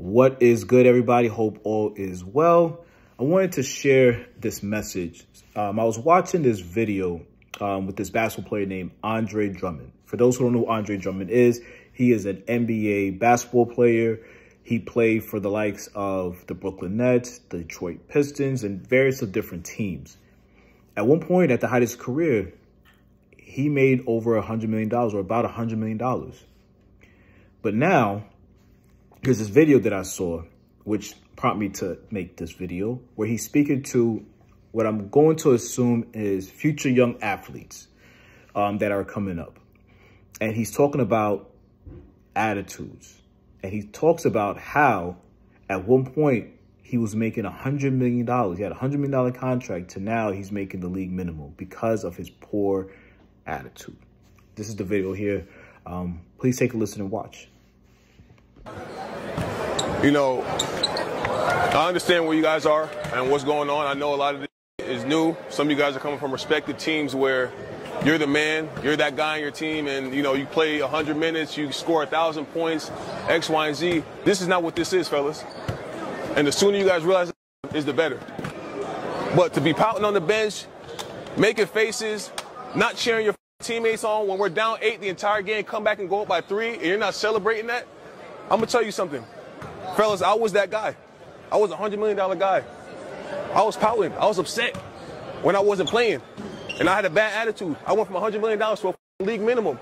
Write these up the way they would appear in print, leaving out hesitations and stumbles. What is good, everybody? Hope all is well. I wanted to share this message. I was watching this video with this basketball player named Andre Drummond. For those who don't know who Andre Drummond is, he is an NBA basketball player. He played for the likes of the Brooklyn Nets, the Detroit Pistons, and various of different teams. At one point, at the height of his career, he made over $100 million or about $100 million. But now, here's this video that I saw, which prompted me to make this video, where he's speaking to what I'm going to assume is future young athletes that are coming up. And he's talking about attitudes. And he talks about how at one point he was making $100 million. He had a $100 million contract to now he's making the league minimum because of his poor attitude. This is the video here. Please take a listen and watch. You know, I understand where you guys are and what's going on. I know a lot of this is new. Some of you guys are coming from respective teams where you're the man, you're that guy on your team, and, you know, you play 100 minutes, you score 1,000 points, X, Y, and Z. This is not what this is, fellas. And the sooner you guys realize it is, the better. But to be pouting on the bench, making faces, not cheering your teammates on when we're down 8 the entire game, come back and go up by 3, and you're not celebrating that, I'm going to tell you something. Fellas, I was that guy. I was a $100 million guy. I was pouting. I was upset when I wasn't playing. And I had a bad attitude. I went from $100 million to a league minimum.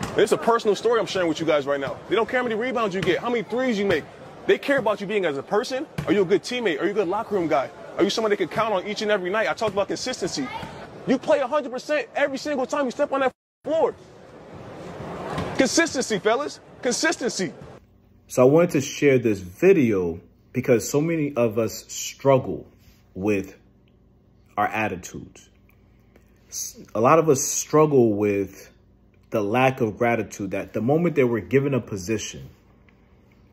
And it's a personal story I'm sharing with you guys right now. They don't care how many rebounds you get, how many threes you make. They care about you being as a person. Are you a good teammate? Are you a good locker room guy? Are you someone they can count on each and every night? I talked about consistency. You play 100% every single time you step on that floor. Consistency, fellas. Consistency. So I wanted to share this video because so many of us struggle with our attitudes. A lot of us struggle with the lack of gratitude, that the moment that we're given a position,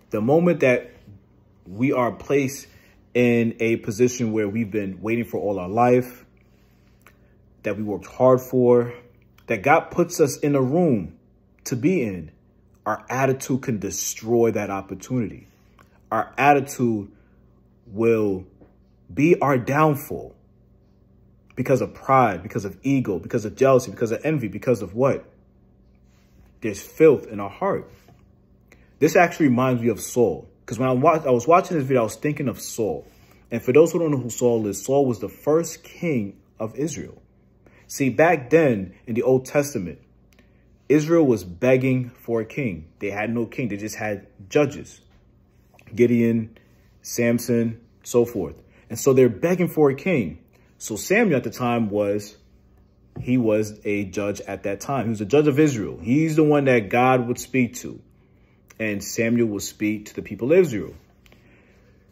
the moment that we are placed in a position where we've been waiting for all our life, that we worked hard for, that God puts us in a room to be in, our attitude can destroy that opportunity. Our attitude will be our downfall because of pride, because of ego, because of jealousy, because of envy, because of what? There's filth in our heart. This actually reminds me of Saul, because when I was watching this video, I was thinking of Saul. And for those who don't know who Saul is, Saul was the first king of Israel. See, back then in the Old Testament, Israel was begging for a king. They had no king. They just had judges, Gideon, Samson, so forth. And so they're begging for a king. So Samuel at the time was a judge at that time. He was a judge of Israel. He's the one that God would speak to. And Samuel would speak to the people of Israel.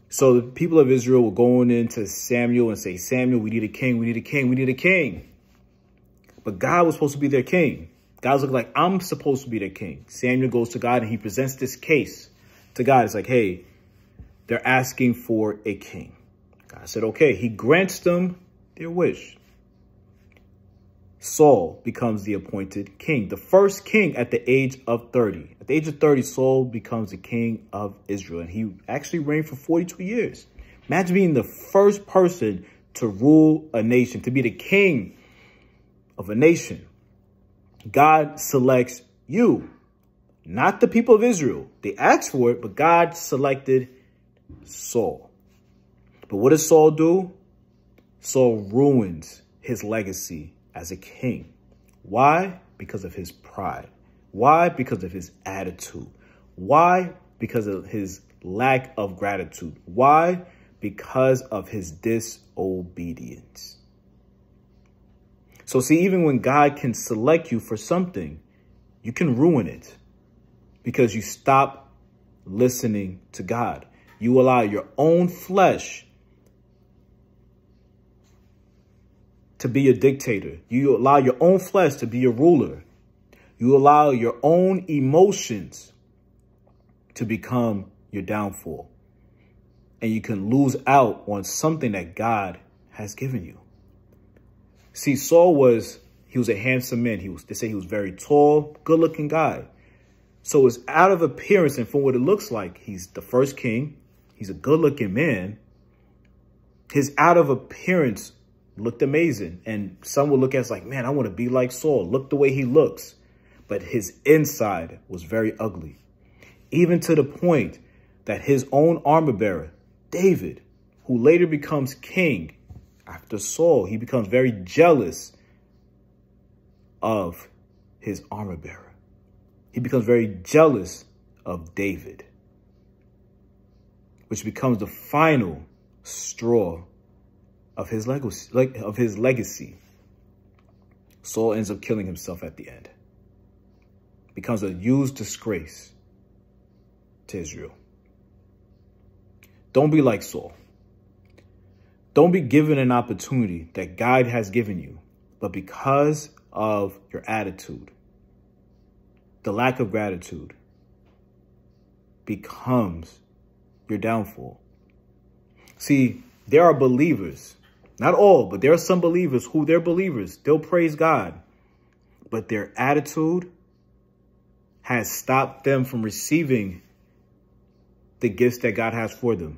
So the people of Israel were going into Samuel and say, Samuel, we need a king. We need a king. We need a king. But God was supposed to be their king. God's looking like, I'm supposed to be the king. Samuel goes to God and he presents this case to God. It's like, hey, they're asking for a king. God said, okay. He grants them their wish. Saul becomes the appointed king, the first king at the age of 30. At the age of 30, Saul becomes the king of Israel. And he actually reigned for 42 years. Imagine being the first person to rule a nation, to be the king of a nation. God selects you, not the people of Israel. They asked for it, but God selected Saul. But what does Saul do? Saul ruins his legacy as a king. Why? Because of his pride. Why? Because of his attitude. Why? Because of his lack of gratitude. Why? Because of his disobedience. So see, even when God can select you for something, you can ruin it because you stop listening to God. You allow your own flesh to be a dictator. You allow your own flesh to be a ruler. You allow your own emotions to become your downfall. And you can lose out on something that God has given you. See, Saul was a handsome man. They say he was very tall, good-looking guy. So it's out of appearance and from what it looks like. He's the first king. He's a good looking man. His out of appearance looked amazing. And some will look at it like, man, I want to be like Saul. Look the way he looks. But his inside was very ugly, even to the point that his own armor bearer, David, who later becomes king after Saul, he becomes very jealous of his armor bearer. He becomes very jealous of David, which becomes the final straw of his legacy. Saul ends up killing himself at the end. Becomes a huge disgrace to Israel. Don't be like Saul. Don't be given an opportunity that God has given you, but because of your attitude, the lack of gratitude becomes your downfall. See, there are believers, not all, but there are some believers who they're believers. They'll praise God, but their attitude has stopped them from receiving the gifts that God has for them.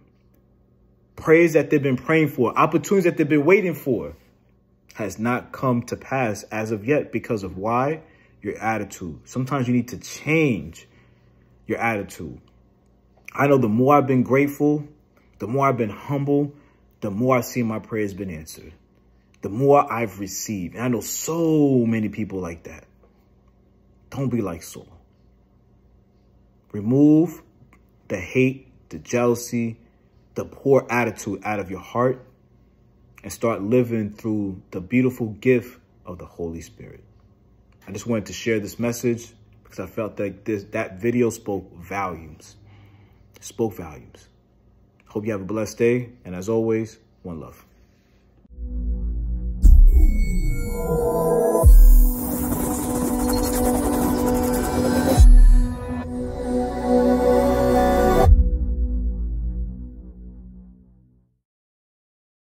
Praise that they've been praying for, opportunities that they've been waiting for, has not come to pass as of yet because of why? Your attitude. Sometimes you need to change your attitude. I know the more I've been grateful, the more I've been humble, the more I've seen my prayers been answered, the more I've received. And I know so many people like that. Don't be like Saul. Remove the hate, the jealousy, the poor attitude out of your heart and start living through the beautiful gift of the Holy Spirit. I just wanted to share this message because I felt like that video spoke volumes. Hope you have a blessed day. And as always, one love.